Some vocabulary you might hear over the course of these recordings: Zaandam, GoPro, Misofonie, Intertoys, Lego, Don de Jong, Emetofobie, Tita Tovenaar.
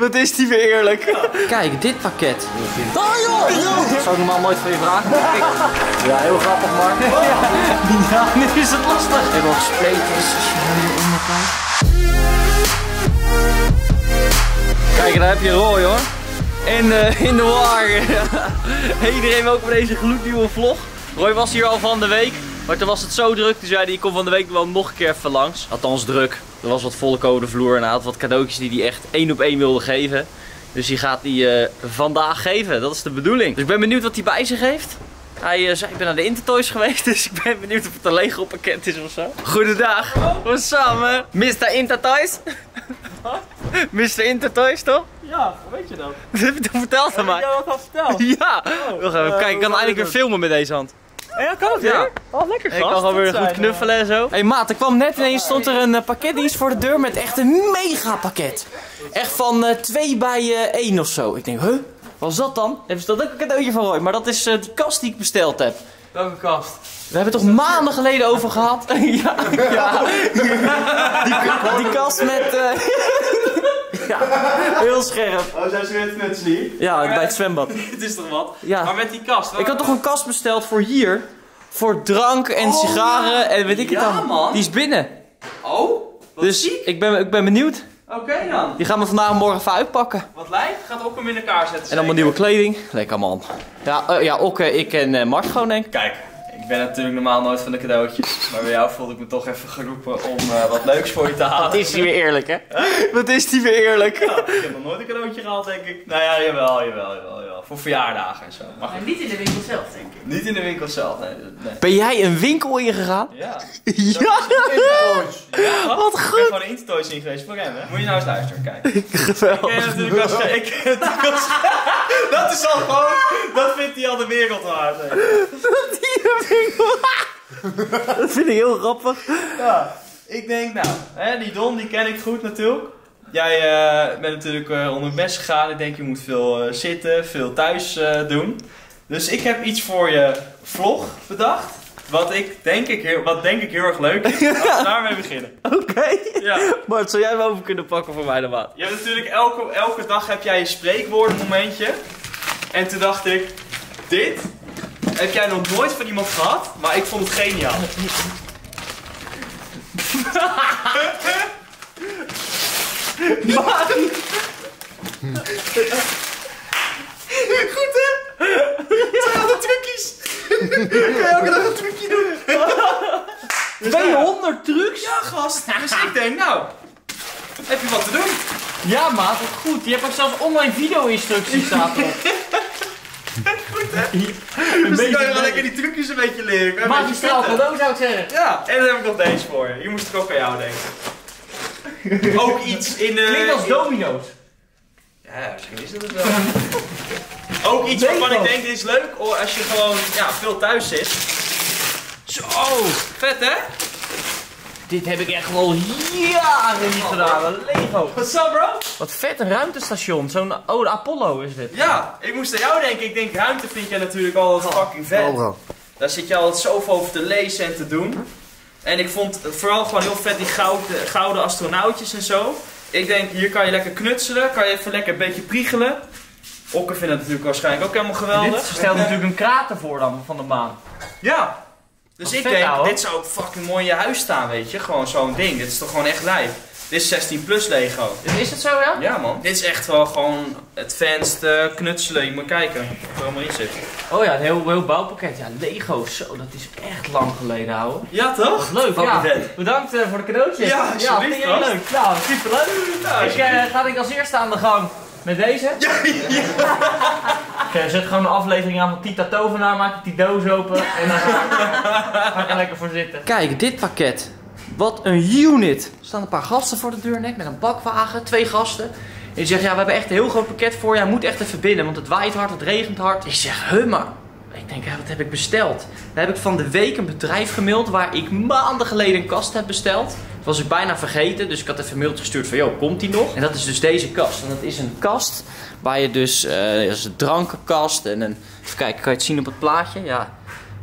Dat is niet meer eerlijk. Kijk, dit pakket. Oh joh! Dat zou ik normaal nooit van je vragen. Ja, heel grappig, Mark. Oh. Ja, nu is het lastig. Ik heb al gespleten, dus in elkaar. Kijk, daar heb je Roy hoor. In de wagen. Hey, iedereen, welkom bij deze gloednieuwe vlog. Roy was hier al van de week. Maar toen was het zo druk, toen zei hij, ik kom van de week wel nog een keer even langs. Althans druk. Er was wat volk over de vloer en hij had wat cadeautjes die hij echt 1 op 1 wilde geven. Dus die gaat hij vandaag geven, dat is de bedoeling. Dus ik ben benieuwd wat hij bij zich heeft. Hij zei, ik ben naar de Intertoys geweest, dus ik ben benieuwd of het een Lego pakket is of zo. Goedendag, what's up man? Mr. Intertoys? Wat? Mr. Intertoys toch? Ja, weet je dat? Vertel het maar. Heb je dat al verteld? Ja, we gaan even kijken, ik kan eindelijk weer filmen met deze hand. En ja, kan het weer? Ja. Oh, lekker gast. Ik kan gewoon weer goed knuffelen en zo. Hé hey, maat, er kwam net ineens, stond er een pakketdienst voor de deur met echt een mega pakket. Echt van 2 bij 1 of zo. Ik denk, huh? Wat is dat dan? Even dat ook een cadeautje van Roy, maar dat is die kast die ik besteld heb. Welke kast? We hebben het toch maanden geleden over gehad? Ja, ja. Die kast met... Ja, heel scherp. Oh, zijn ze weer het sneeuw? Ja, bij het zwembad. Het is toch wat? Ja. Maar met die kast. Ik had toch een kast besteld voor hier. Voor drank en sigaren en weet ik het dan. Man. Die is binnen. Oh? Dus ik ben benieuwd. Oké dan. Die gaan we vandaag en morgen even uitpakken. Wat lijkt? Gaat ook hem in elkaar zetten. En zeker? Allemaal nieuwe kleding. Lekker man. Ja, ik en Mart gewoon denk ik. Kijk. Ik ben natuurlijk normaal nooit van de cadeautjes, maar bij jou voelde ik me toch even geroepen om wat leuks voor je te halen. Dat is niet meer eerlijk, hè? Huh? Dat is niet meer eerlijk. Ja, ik heb nog nooit een cadeautje gehaald, denk ik. Nou ja, jawel. Voor verjaardagen en zo. Maar niet in de winkel zelf, denk ik. Niet in de winkel zelf, nee. Ben jij een winkel ingegaan? Ja. Ja. Ja! Wat goed! Ik ben gewoon een Intertoys in geweest voor hem, hè? Moet je nou eens luisteren, kijk. Geweldig. Ik ken natuurlijk als gek. Dat is al gewoon, dat vindt hij al de wereld waard. Dat vind ik heel grappig. Ja, ik denk nou, hè, die Don die ken ik goed natuurlijk. Jij bent natuurlijk onder het mes gegaan. Ik denk je moet veel zitten, veel thuis doen. Dus ik heb iets voor je vlog bedacht. Wat denk ik heel erg leuk is. Laten we daarmee beginnen. Oké. Ja. Bart, zou jij hem over kunnen pakken voor mij dan wat? Je hebt natuurlijk elke dag heb jij je spreekwoordenmomentje. En toen dacht ik, dit heb jij nog nooit van iemand gehad, maar ik vond het geniaal. Maar... Goed hè? 200 trucjes! Kan je elke dag een trucje doen? 200 trucs? Ja gast, dus ik denk nou, heb je wat te doen? Ja maat, dat is goed. Je hebt ook zelfs online video-instructies staan erop. Goed hè? Een dus kan je wel lekker die trucjes een beetje leren. Maar je straal cadeau zou ik zeggen. Ja, en dan heb ik nog deze voor je. Hier moest ik ook aan jou denken. Ook iets in de... Klinkt als domino's. Ja, misschien is dat het wel. Ook iets waarvan ik denk dit is leuk als je gewoon veel thuis zit. Zo, vet hè? Dit heb ik echt al jaren niet gedaan. Een Lego. What's up bro? Wat vet, een ruimtestation. Zo'n oude Apollo is dit. Ja, ik moest aan jou denken. Ik denk ruimte vind jij natuurlijk altijd fucking vet. Bro. Daar zit je altijd zoveel over te lezen en te doen. En ik vond vooral gewoon heel vet die gouden astronautjes en zo. Ik denk hier kan je lekker knutselen. Kan je even lekker een beetje priegelen. Okken vinden het natuurlijk waarschijnlijk ook helemaal geweldig. Dit stelt natuurlijk een krater voor dan van de maan. Ja. Dus ik denk, dit zou ook fucking mooi in je huis staan, weet je. Gewoon zo'n ding. Dit is toch gewoon echt lijf. Dit is 16 plus Lego. Is het zo, ja? Ja, man. Dit is echt wel gewoon advanced knutselen. Je moet kijken of er allemaal in zit. Oh ja, een heel bouwpakket. Ja, Lego. Zo, dat is echt lang geleden, ouwe. Ja, toch? Leuk, ja. Bedankt voor de cadeautjes. Ja, alsjeblieft. Ja, leuk. Nou, superleuk. Ja, ga ik als eerste aan de gang met deze. Ja. Oké, zet gewoon een aflevering aan van Tita Tovenaar, maak die doos open en dan ga ik er lekker voor zitten. Kijk, dit pakket. Wat een unit. Er staan een paar gasten voor de deur net met een bakwagen, 2 gasten. En die zeggen, ja, we hebben echt een heel groot pakket voor je, moet echt even binnen, want het waait hard, het regent hard. Ik zeg, maar. Ik denk, ja, wat heb ik besteld? Dan heb ik van de week een bedrijf gemaild waar ik maanden geleden een kast heb besteld. Dat was ik bijna vergeten, dus ik had even een mailtje gestuurd van, joh, komt die nog? En dat is dus deze kast. En dat is een kast waar je dus, dat is een drankenkast en een... Even kijken, kan je het zien op het plaatje? Ja,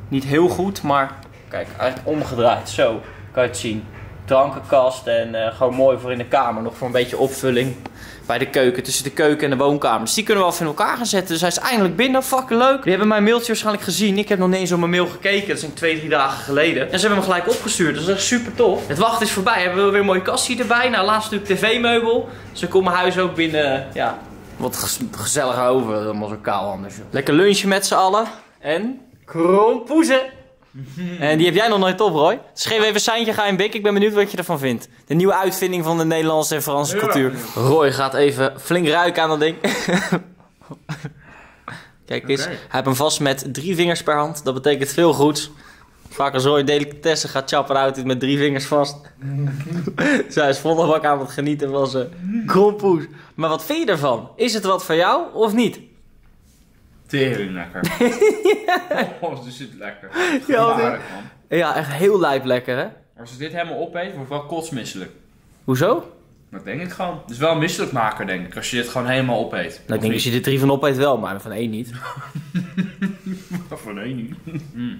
niet heel goed, maar kijk, eigenlijk omgedraaid, zo kan je het zien. drankenkast en gewoon mooi voor in de kamer. Nog voor een beetje opvulling bij de keuken, tussen de keuken en de woonkamers. Die kunnen we wel in elkaar gaan zetten, dus hij is eindelijk binnen. Fucking leuk. Die hebben mijn mailtje waarschijnlijk gezien. Ik heb nog niet eens op mijn mail gekeken, dat is 2-3 dagen geleden. En ze hebben hem gelijk opgestuurd, dus dat is echt super tof. Het wachten is voorbij, hebben we weer een mooie kastje erbij. Nou, laatst natuurlijk tv-meubel. Dus dan komt mijn huis ook binnen, ja, wat gezelliger over. Allemaal zo kaal anders. Lekker lunchen met z'n allen. En krompoezen. En die heb jij nog nooit op, Roy. Dus geef even een seintje, ga in Bik. Ik ben benieuwd wat je ervan vindt. De nieuwe uitvinding van de Nederlandse en Franse cultuur. Roy gaat even flink ruiken aan dat ding. Kijk eens, hij heeft hem vast met 3 vingers per hand. Dat betekent veel goeds. Vaak als Roy delicatessen gaat chappen uit met 3 vingers vast. Dus hij is volle bak aan het genieten van zijn krompoes. Maar wat vind je ervan? Is het wat van jou of niet? Tering lekker. Oh, dus het lekker. Ja, ja, echt heel lijp lekker, hè? Als ik dit helemaal opeet, word ik wel kotsmisselijk. Hoezo? Dat denk ik gewoon. Het is wel een misselijkmaker, denk ik, als je dit gewoon helemaal opeet. Nou, ik denk als je er 3 van opeet wel, maar van 1 niet. Van 1 niet. Mm.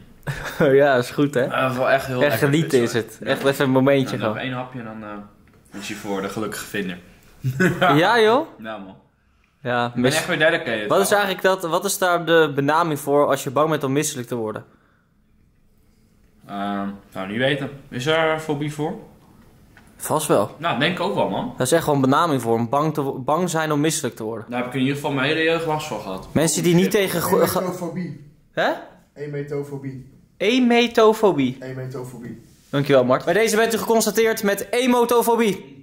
Ja, is goed, hè? Wel echt heel echt genieten is het. Ja. Echt even een momentje gewoon. Nog 1 hapje en dan is je voor de gelukkige vinder. Ja, joh? Nou, man. Ja, ik ben echt weer dedicated. Wat is eigenlijk dat, wat is daar de benaming voor als je bang bent om misselijk te worden? Nou, niet weten. Is er fobie voor? Vast wel. Nou, denk ik ook wel, man. Dat is echt wel een benaming voor, om bang zijn om misselijk te worden. Daar heb ik in ieder geval mijn hele jeugd last van gehad. Mensen die niet tegen... Emetofobie. Hè? Emetofobie. Emetofobie. Emetofobie. Dankjewel, Mart. Bij deze bent u geconstateerd met emotofobie.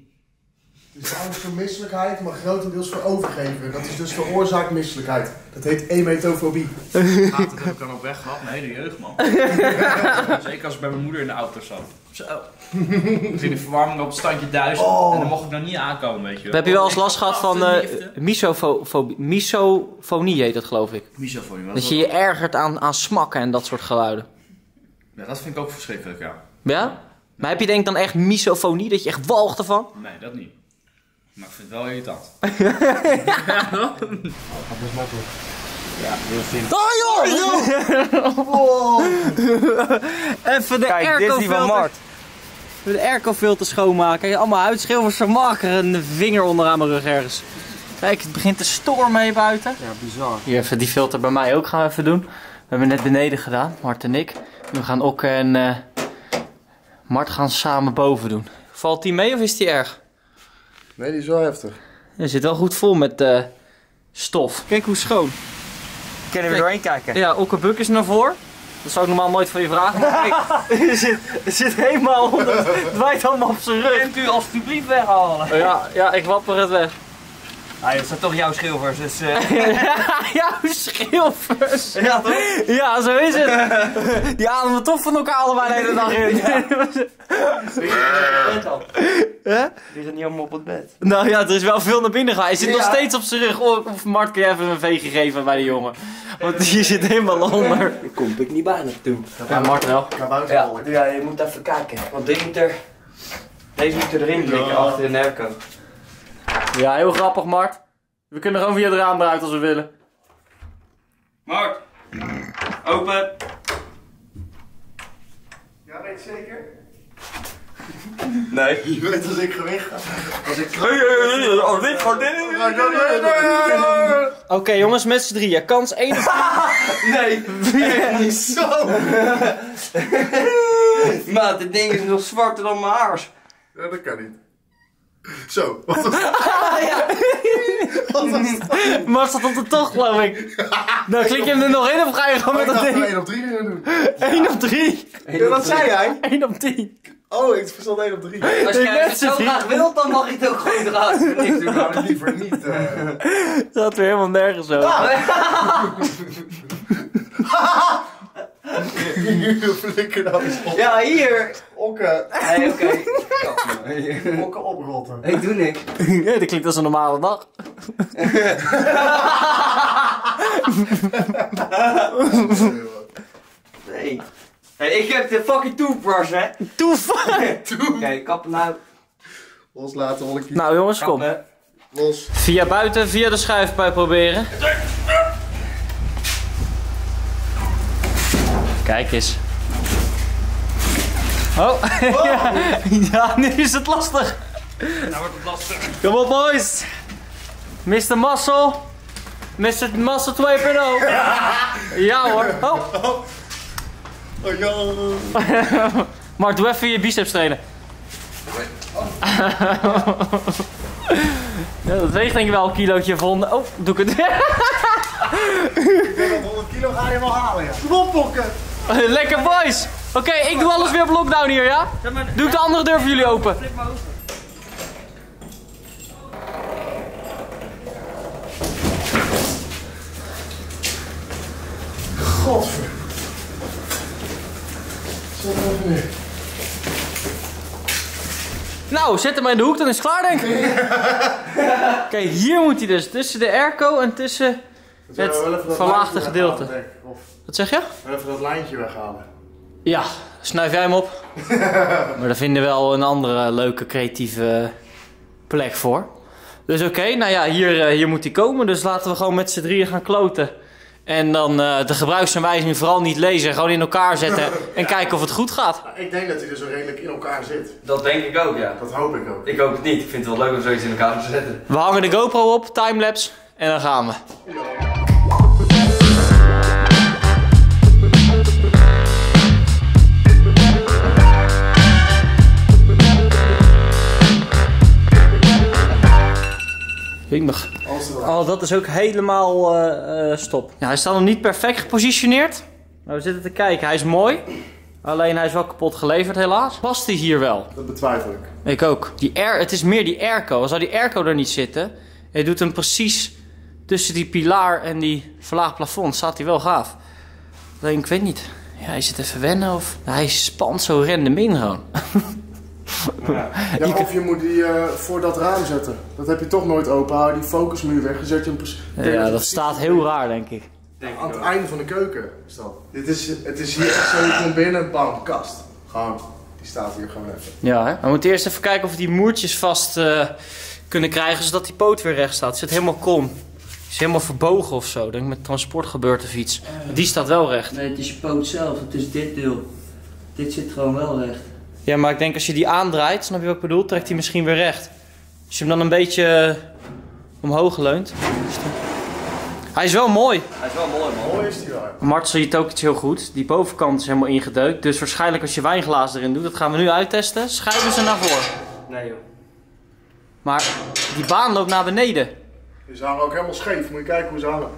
Dus angst voor misselijkheid, maar grotendeels voor overgeven. Dat is dus veroorzaakt misselijkheid. Dat heet emetofobie. Ah, dat heb ik dan ook weg gehad, mijn hele jeugd, man. Zeker als ik bij mijn moeder in de auto zat. Zo. Ik vind de verwarming op het standje 1000 en dan mocht ik dan niet aankomen, weet je wel. Heb je wel eens last gehad van misofonie heet dat, geloof ik. Misofonie. Dat je je ergert aan smakken en dat soort geluiden. Ja, dat vind ik ook verschrikkelijk, ja. Ja? Nee. Maar heb je denk dan echt misofonie, dat je echt walgt ervan? Nee, dat niet. Maar ik vind het wel irritant. Ja, dat is makkelijk. Ja, heel simpel. Oh, joh! Wow. Even de airco-filter. De airco-filter schoonmaken. Allemaal uitschilvers van makker en de vinger onderaan mijn rug ergens. Kijk, het begint te stormen hier buiten. Ja, bizar. Hier even die filter bij mij ook gaan we even doen. We hebben net beneden gedaan, Mart en ik. We gaan Okke en Mart gaan samen boven doen. Valt die mee of is die erg? Nee, die is wel heftig. Hij zit wel goed vol met stof. Kijk hoe schoon. Kunnen we doorheen kijken? Ja, Okke Buk is naar voren. Dat zou ik normaal nooit van je vragen. Maar kijk, het zit helemaal onder. Het waait allemaal op zijn rug. Kunt u alstublieft weghalen? Oh, ja, ik wapper het weg. Ah, dat zijn toch jouw schilvers, dus... Jouw schilvers? Ja, toch? Ja, zo is het. Die ademen toch van elkaar allebei de hele dag in. Ja. Huh? Die zit niet allemaal op het bed. Nou ja, er is wel veel naar binnen gegaan. Hij zit nog steeds op zijn rug. Of Mart, kun je even een veegje geven bij de jongen? Want hier zit helemaal onder. Daar kom ik niet bij naartoe. Ja, Mart wel. Naar buiten. Ja, je moet even kijken. Want dit moet er... Deze moet er erin klikken, achter de airco. Ja, heel grappig, Mart. We kunnen gewoon via het raam eruit als we willen. Mart, open. Ja, weet je zeker? Nee. Je weet als ik gewicht ga. Als ik... Oké, jongens, met z'n drieën. Kans 1 op 3. Nee, echt niet zo. Maat, dit ding is nog zwarter dan mijn haars. Ja, dat kan niet. Zo, wat een... Ja. Mart staat op de tocht, geloof ik. Nou, klik je hem er nog in of ga je gewoon met dat ding? 1 op 3 doen. 1 op 3? Ja, wat zei jij? 1 op 10. Oh, ik verstand 1 op 3. Als jij het zo graag wilt, dan mag je het ook gewoon eruit. Ik doe het liever niet. Dat gaat weer helemaal nergens over. Hier, flikker nou eens op. Ja, hier. Okke. Nee, oké. Okke oprotten. Ik doe niks. Ja, dat klinkt als een normale dag. Nee. Hey, ik heb de fucking toothbrush, hè. Toothbrush. Oké, kappen nou. Los laten, Olkie. Nou jongens, kom. Los. Via buiten, via de schuifpui proberen. Kijk eens. Oh, wow. Ja, nu is het lastig. Nou wordt het lastig. Kom op, boys. Mr. Muscle. Mr. Muscle 2.0. Ja hoor. Oh. Oh ja. Mark, doe even je biceps trainen. Ja, dat weegt denk ik wel een kilootje van. Oh, doe ik het. Ik denk dat 100 kilo ga je wel halen, ja. Kloppokken. Lekker, boys. Oké, ik doe alles weer op lockdown hier, ja? Doe ik de andere deur voor jullie open. Flip maar open. Godver. Zet hem even neer. Nou, zet hem maar in de hoek, dan is het klaar, denk ik. Kijk, hier moet hij dus. Tussen de airco en tussen het verlaagde gedeelte. Wat zeg je? Even dat lijntje weghalen. Ja, snuif jij hem op. Maar daar vinden we wel een andere leuke creatieve plek voor. Dus oké, nou ja, hier moet hij komen. Dus laten we gewoon met z'n drieën gaan kloten. En dan de gebruiksaanwijzing vooral niet lezen. Gewoon in elkaar zetten en ja, kijken of het goed gaat. Ik denk dat hij er zo redelijk in elkaar zit. Dat denk ik ook, ja. Dat hoop ik ook. Ik hoop het niet. Ik vind het wel leuk om zoiets in elkaar te zetten. We hangen de GoPro op, timelapse. En dan gaan we. Ja. Oh, dat is ook helemaal stop. Ja, hij staat nog niet perfect gepositioneerd. Maar we zitten te kijken. Hij is mooi. Alleen hij is wel kapot geleverd, helaas. Past hij hier wel? Dat betwijfel ik. Ik ook. Het is meer die airco. Als zou die airco er niet zitten. Hij doet hem precies tussen die pilaar en die verlaagd plafond. Staat hij wel gaaf. Alleen ik weet niet. Ja, hij zit even wennen of... Hij spant zo random in gewoon. Ja. Ja, of je moet die voor dat raam zetten. Dat heb je toch nooit open. Hou die focusmuur weg. Dan zet je hem precies. Ja, dat staat heel raar, denk ik. Aan het einde van de keuken is dat. Het is hier echt zo. Je komt binnen, bam, kast. Gewoon. Die staat hier gewoon even. Ja, hè? We moeten eerst even kijken of we die moertjes vast kunnen krijgen. Zodat die poot weer recht staat. Het zit helemaal krom. Het is helemaal verbogen of zo. Denk met transport gebeurt of iets. Die staat wel recht. Nee, het is je poot zelf. Het is dit deel. Dit zit gewoon wel recht. Ja, maar ik denk als je die aandraait, snap je wat ik bedoel, trekt hij misschien weer recht. Als je hem dan een beetje omhoog leunt. Hij is wel mooi. Hij is wel mooi, man. Mooi is hij wel. Marcel ziet ook iets heel goed. Die bovenkant is helemaal ingedeukt. Dus waarschijnlijk als je wijnglazen erin doet, dat gaan we nu uittesten, schuiven ze naar voren. Nee joh. Maar die baan loopt naar beneden. Ze hangen ook helemaal scheef. Moet je kijken hoe ze hangen.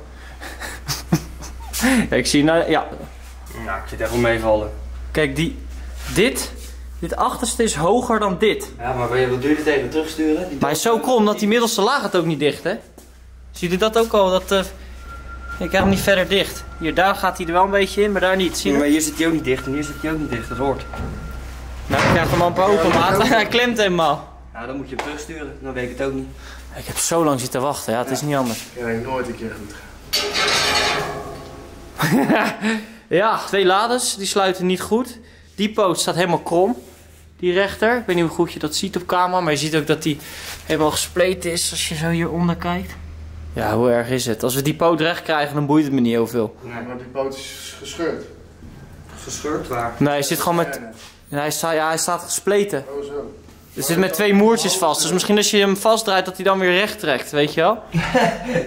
Ja, ik zie nou, ja. Ja, ik zit echt wel meevallen. Kijk, dit achterste is hoger dan dit. Ja, maar wil je wat duurder tegen terugsturen? Maar hij is zo krom dat die middelste laag het ook niet dicht, hè? Zie je dat ook al? Dat, ik krijg hem niet verder dicht. Hier, daar gaat hij er wel een beetje in, maar daar niet. Zie je? Ja, maar hier zit hij ook niet dicht en hier zit hij ook niet dicht, dat hoort. Nou, ik krijg hem amper open, maar hij klemt helemaal. Ja, dan moet je hem terugsturen, dan weet ik het ook niet. Ik heb zo lang zitten wachten, ja, het is niet anders. Ik heb nooit een keer goed gaan. Ja, twee lades, die sluiten niet goed. Die poot staat helemaal krom, die rechter. Ik weet niet hoe goed je dat ziet op camera, maar je ziet ook dat die helemaal gespleten is als je zo hieronder kijkt. Ja, hoe erg is het? Als we die poot recht krijgen, dan boeit het me niet heel veel. Nee, maar die poot is gescheurd. Gescheurd waar? Nee, hij zit gewoon met... Ja, hij staat gespleten. Oh zo. Er zit met twee moertjes vast, dus misschien als je hem vastdraait dat hij dan weer recht trekt, weet je wel?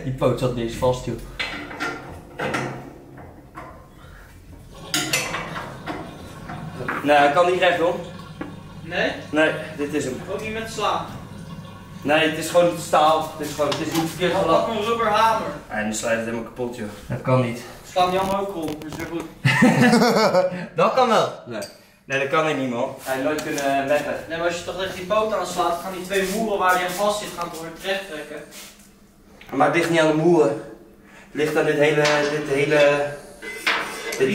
Die poot zat niet eens vast, joh. Nee, hij kan niet recht om. Nee? Nee, dit is hem. Ook niet met slaan? Nee, het is gewoon staal. Het is niet verkeerd geland. Pak een rubberhamer. En dan slijt het helemaal kapot, joh. Dat kan niet. Het staat Jan ook om, dus weer goed. Dat kan wel. Nee. Nee, dat kan hij niet, man. Hij nooit kunnen leggen. Nee, maar als je toch tegen die boot aanslaat, gaan die twee moeren waar hij aan vast zit, gaan toch weer terecht trekken. Maar het ligt niet aan de moeren. Het ligt aan dit hele... Die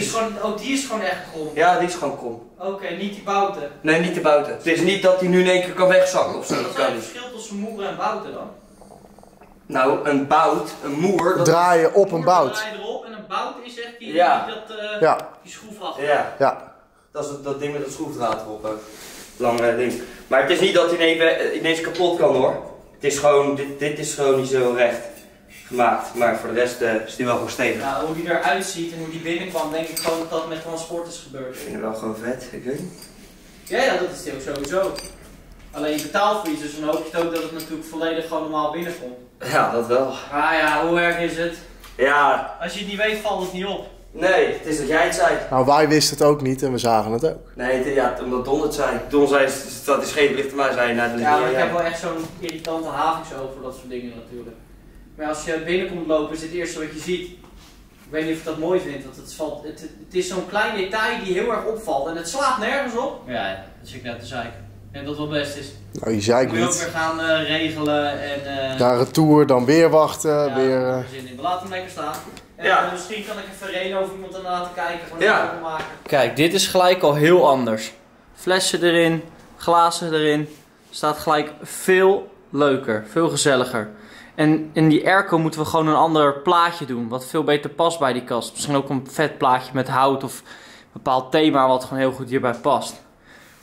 is gewoon echt krom. Ja, die is gewoon krom. Oké, niet die bouten. Nee, niet de bouten. Het is niet dat hij nu in één keer kan wegzakken ofzo. Wat is het verschil tussen moeren en bouten dan? Nou, een bout, een moer. Draaien op een bout. Draaien erop en een bout is echt die, die schroef achter. Ja. Dat is dat ding met dat schroefdraad erop. Lange ding. Maar het is niet dat hij ineens kapot kan hoor. Het is gewoon, dit is gewoon niet zo recht gemaakt, maar voor de rest is die wel gewoon stevig. Nou, hoe die eruit ziet en hoe die binnenkwam, denk ik gewoon dat dat met transport is gebeurd. Ik vind het wel gewoon vet, ik weet niet. Ja, dat is heel sowieso. Alleen je betaalt voor iets, dus dan hoop je ook dat het natuurlijk volledig gewoon normaal binnenkomt. Ja, dat wel. Ah ja, hoe erg is het? Ja. Als je het niet weet, valt het niet op. Nee, het is dat jij het zei. Nou, wij wisten het ook niet en we zagen het ook. Nee, ja, omdat Don het zei. Don zei, dat is geen licht te mij zijn. Nou, ja, maar ik heb wel echt zo'n irritante havings over dat soort dingen natuurlijk. Maar als je binnenkomt lopen, is het eerste wat je ziet. Ik weet niet of ik dat mooi vind, want het is zo'n klein detail die heel erg opvalt en het slaat nergens op. Ja, dat zit ik net te zeiken. En dat wel best is. Nou, je zei moet je niet. Ook weer gaan regelen en... naar een tour, dan weer wachten, ja, weer... Zin in. Laat hem lekker staan. En ja. Misschien kan ik even reden over iemand aan laten kijken, gewoon ja. Maken. Kijk, dit is gelijk al heel anders. Flessen erin, glazen erin. Staat gelijk veel leuker, veel gezelliger. En in die airco moeten we gewoon een ander plaatje doen, wat veel beter past bij die kast. Misschien ook een vet plaatje met hout of een bepaald thema wat gewoon heel goed hierbij past.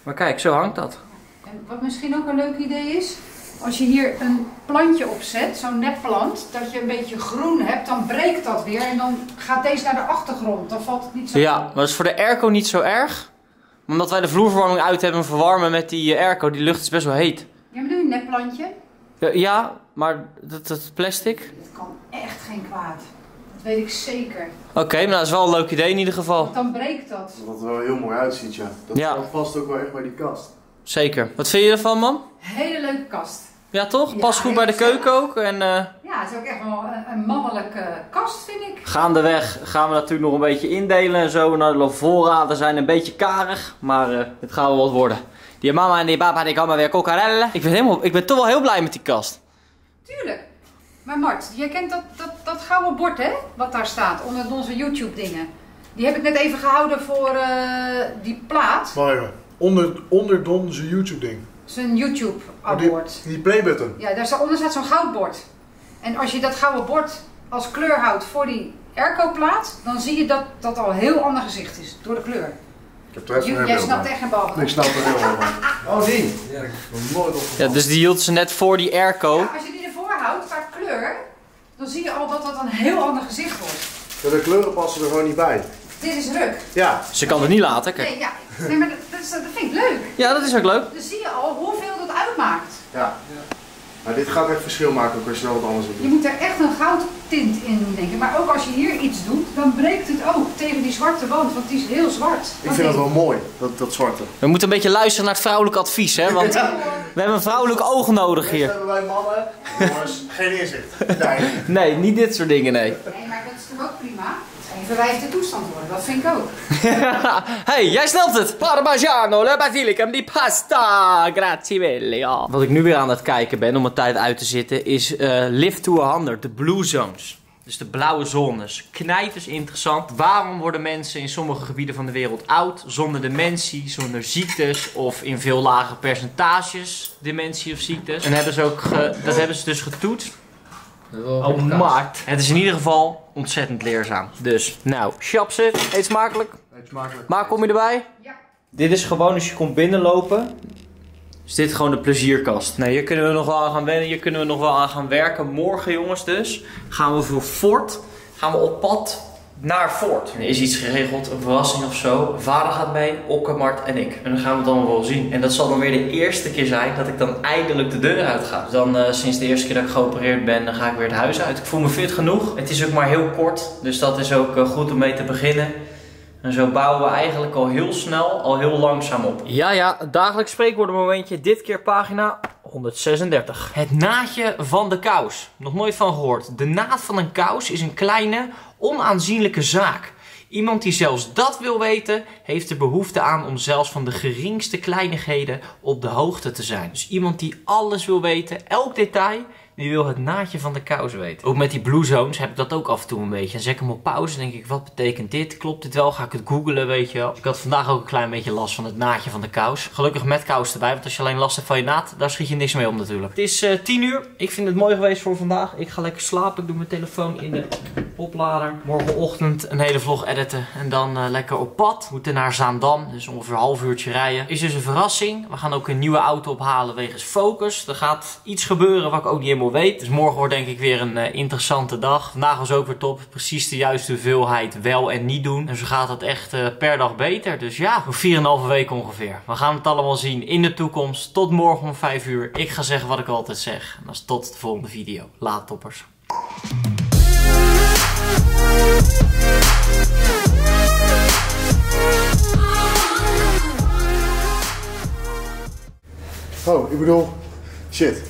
Maar kijk, zo hangt dat. Wat misschien ook een leuk idee is, als je hier een plantje op zet, zo'n nepplant, dat je een beetje groen hebt, dan breekt dat weer en dan gaat deze naar de achtergrond. Dan valt het niet zo. Ja, maar dat is voor de airco niet zo erg. Omdat wij de vloerverwarming uit hebben verwarmen met die airco, die lucht is best wel heet. Ja, maar doe je een nepplantje? Ja, maar dat plastic? Dat kan echt geen kwaad. Dat weet ik zeker. Oké, maar dat is wel een leuk idee in ieder geval. Want dan breekt dat. Dat het er wel heel mooi uitziet, ja. Dat past ook wel echt bij die kast. Zeker. Wat vind je ervan, man? Hele leuke kast. Ja, toch? Pas goed bij de keuken ook. En, ja, het is ook echt wel een mannelijke kast, vind ik. Gaandeweg gaan we natuurlijk nog een beetje indelen en zo. Nou, de voorraden zijn een beetje karig, maar het gaat wel wat worden. Die mama en die papa, die komen weer kokarellen. Ik ben toch wel heel blij met die kast. Tuurlijk. Maar Mart, jij kent dat gouden bord, hè? Wat daar staat, onder onze YouTube-dingen. Die heb ik net even gehouden voor die plaat. Mooi hoor. Onder Don zijn YouTube-ding. Zijn YouTube-award. Die playbutton. Ja, daaronder staat zo'n goudbord. En als je dat gouden bord als kleur houdt voor die airco-plaat, dan zie je dat dat al een heel ander gezicht is, door de kleur. Ik heb jij snapt echt geen bal van. Ik snap er heel veel van. Oh, die? Ja, ik heb nooit opgevallen. Ja, dus die hield ze net voor die airco. Ja, als je die ervoor houdt, qua kleur, dan zie je al dat dat een heel ander gezicht wordt. Ja, de kleuren passen er gewoon niet bij. Dit is ruk. Ja. Ze kan het niet laten, kijk. Nee, maar dat vind ik leuk. Ja, dat is ook leuk. Dan zie je al hoeveel dat uitmaakt. Ja. Maar dit gaat echt verschil maken ook als je wel wat anders doet. Je moet er echt een goudtint in denken. Maar ook als je hier iets doet, dan breekt het ook tegen die zwarte wand. Want die is heel zwart. Ik vind dat wel mooi, dat zwarte. We moeten een beetje luisteren naar het vrouwelijk advies, hè. Want we hebben een vrouwelijk oog nodig hier. Dat hebben wij mannen. Jongens, geen inzicht. Nee, niet dit soort dingen, nee. Nee, maar dat is toch ook prima. Verwijfde toestand worden, dat vind ik ook. Hey, jij snapt het! Parmigiano, la basilicum, die pasta, grazie mille. Wat ik nu weer aan het kijken ben, om mijn tijd uit te zitten, is Lift to 100, de Blue Zones. Dus de blauwe zones. Knijters interessant. Waarom worden mensen in sommige gebieden van de wereld oud? Zonder dementie, zonder ziektes of in veel lage percentages dementie of ziektes. En hebben ze ook dat hebben ze dus getoetst. Oh, Mart. Het is in ieder geval ontzettend leerzaam. Dus, nou, chapsen. Eet smakelijk. Eet smakelijk. Maar kom je erbij? Ja. Dit is gewoon als je komt binnenlopen. Is dit gewoon de plezierkast. Nou, hier kunnen we nog wel aan gaan wennen. Hier kunnen we nog wel aan gaan werken. Morgen, jongens, dus. Gaan we voor Fort. Gaan we op pad naar Fort. Er is iets geregeld. Een verrassing of zo. Vader gaat mee. Okke, Mart en ik. En dan gaan we het allemaal wel zien. En dat zal dan weer de eerste keer zijn dat ik dan eindelijk de deur uit ga. Dan sinds de eerste keer dat ik geopereerd ben, dan ga ik weer het huis uit. Ik voel me fit genoeg. Het is ook maar heel kort. Dus dat is ook goed om mee te beginnen. En zo bouwen we eigenlijk al heel snel, al heel langzaam op. Ja, dagelijks spreekwoord momentje. Dit keer pagina 136. Het naadje van de kous. Nog nooit van gehoord. De naad van een kous is een kleine, onaanzienlijke zaak. Iemand die zelfs dat wil weten, heeft er behoefte aan om zelfs van de geringste kleinigheden op de hoogte te zijn. Dus iemand die alles wil weten, elk detail, die wil het naadje van de kous weten. Ook met die Blue Zones heb ik dat ook af en toe een beetje. Dan zet ik hem op pauze en denk ik, wat betekent dit? Klopt dit wel? Ga ik het googlen, weet je wel? Ik had vandaag ook een klein beetje last van het naadje van de kous. Gelukkig met kous erbij, want als je alleen last hebt van je naad, daar schiet je niks mee om natuurlijk. Het is 10 uur. Ik vind het mooi geweest voor vandaag. Ik ga lekker slapen. Ik doe mijn telefoon in de oplader. Morgenochtend een hele vlog editen en dan lekker op pad. We moeten naar Zaandam, dus ongeveer een half uurtje rijden. Is dus een verrassing. We gaan ook een nieuwe auto ophalen wegens Focus. Er gaat iets gebeuren wat ik ook niet helemaal veel weet. Dus morgen wordt denk ik weer een interessante dag. Vandaag was ook weer top. Precies de juiste hoeveelheid wel en niet doen. En zo gaat dat echt per dag beter. Dus ja, 4,5 week ongeveer. We gaan het allemaal zien in de toekomst. Tot morgen om 5 uur. Ik ga zeggen wat ik altijd zeg. En dat is tot de volgende video. Laat, toppers. Oh, ik bedoel, shit.